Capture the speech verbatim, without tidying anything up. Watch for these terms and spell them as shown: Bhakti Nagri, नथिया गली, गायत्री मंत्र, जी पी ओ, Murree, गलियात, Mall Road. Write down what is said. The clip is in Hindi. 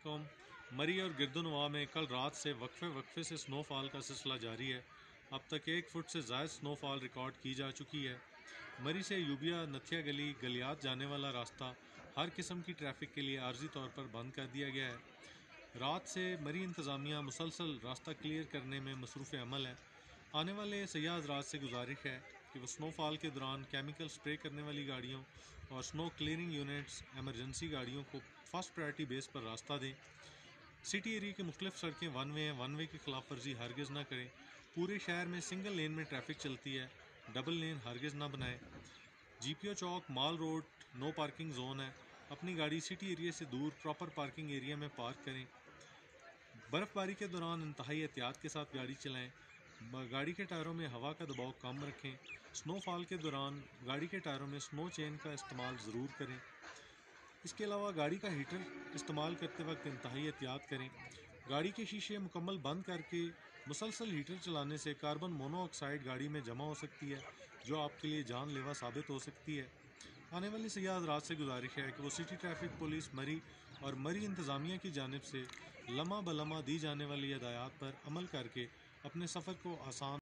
अस्सलाम वालेकुम। मरी और गिरदुनवा में कल रात से वक्फे वक्फे से स्नोफॉल का सिलसिला जारी है। अब तक एक फुट से ज़ायद स्नोफॉल रिकॉर्ड की जा चुकी है। मरी से यूबिया नथिया गली गलियात जाने वाला रास्ता हर किस्म की ट्रैफिक के लिए आर्जी तौर पर बंद कर दिया गया है। रात से मरी इंतज़ामिया मुसलसल रास्ता क्लियर करने में मसरूफ़ अमल है। आने वाले सयाह हज़रात से गुजारिश है कि वह स्नोफॉल के दौरान केमिकल स्प्रे करने वाली गाड़ियों और स्नो क्लियरिंग यूनिट्स एमरजेंसी गाड़ियों को फर्स्ट प्रायरिटी बेस पर रास्ता दें। सिटी एरिया की मुख्तलिफ सड़कें वन वे हैं, वन वे की खिलाफ वर्जी हरगिज़ ना करें। पूरे शहर में सिंगल लेन में ट्रैफिक चलती है, डबल लेन हरगिज़ ना बनाएं। जी पी ओ चौक mall road no parking zone है। अपनी गाड़ी सिटी एरिया से दूर प्रॉपर पार्किंग एरिया में पार्क करें। बर्फ़बारी के दौरान इंतहाई एहतियात के साथ गाड़ी चलाएँ। गाड़ी के टायरों में हवा का दबाव कम रखें। स्नोफॉल के दौरान गाड़ी के टायरों में स्नो चेन का इस्तेमाल ज़रूर करें। इसके अलावा गाड़ी का हीटर इस्तेमाल करते वक्त इंतहाई एहतियात करें। गाड़ी के शीशे मुकम्मल बंद करके मुसलसल हीटर चलाने से कार्बन मोनोऑक्साइड गाड़ी में जमा हो सकती है, जो आपके लिए जानलेवा साबित हो सकती है। आने वाले सयाह हज़रात से गुजारिश है कि वो सिटी ट्रैफिक पुलिस मरी और मरी इंतज़ामिया की जानिब से लम्हा बलम्हा दी जाने वाली हिदायत पर अमल करके अपने सफ़र को आसान